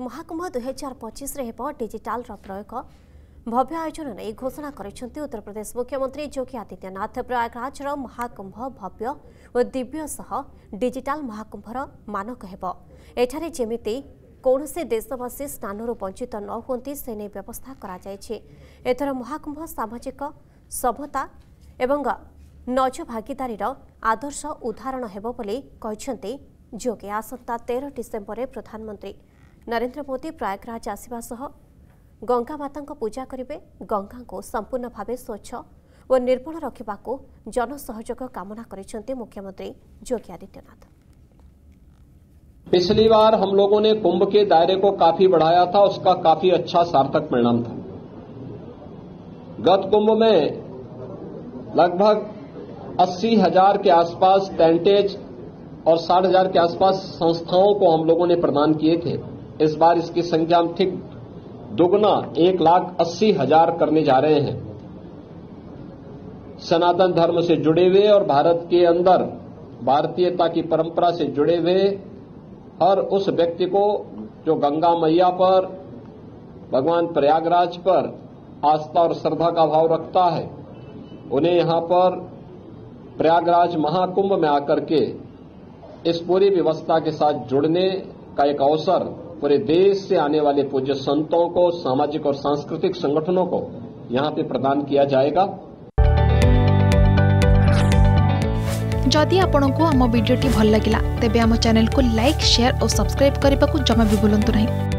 महाकुंभ 2025 रे हेबो डिजिटल प्रयोग भव्य आयोजन ने घोषणा करिसेंति उत्तर प्रदेश मुख्यमंत्री योगी आदित्यनाथ। प्रयागराज महाकुंभ भव्य और दिव्य सह डिजिटल महाकुंभर मानक हेबो। एठारे जेमिति कोनसे देशवासी स्थानरो वंचित न होंती से नै व्यवस्था करा जाय छे। एथर महाकुंभ सामाजिक सभ्यता एवं नज भागीदारीर आदर्श उदाहरण हेबो बोली कहिसेंति योगी। आसंता 13 डिसेम्बर प्रधानमंत्री नरेंद्र मोदी प्रयागराज आसिबा सह गंगा माता पूजा करेंगे। गंगा को संपूर्ण भाव स्वच्छ और निर्मल रखा जन सहयोग कामना करिसेंति मुख्यमंत्री योगी आदित्यनाथ। पिछली बार हम लोगों ने कुंभ के दायरे को काफी बढ़ाया था, उसका काफी अच्छा सार्थक परिणाम था। गत कुंभ में लगभग 80,000 के आसपास टेंटेज और 60,000 के आसपास संस्थाओं को हम लोगों ने प्रदान किए थे। इस बार इसकी संख्या हम ठीक दुगुना 1,80,000 करने जा रहे हैं। सनातन धर्म से जुड़े हुए और भारत के अंदर भारतीयता की परंपरा से जुड़े हुए हर उस व्यक्ति को जो गंगा मैया पर, भगवान प्रयागराज पर आस्था और श्रद्धा का भाव रखता है, उन्हें यहां पर प्रयागराज महाकुंभ में आकर के इस पूरी व्यवस्था के साथ जुड़ने का एक अवसर पूरे देश से आने वाले पूज्य संतों को, सामाजिक और सांस्कृतिक संगठनों को यहां पे प्रदान किया जाएगा। जदि आपंक आम भिडी भल लगा तेब आम चैनल को लाइक, शेयर और सब्सक्राइब करने को जमा भी भूलु नहीं।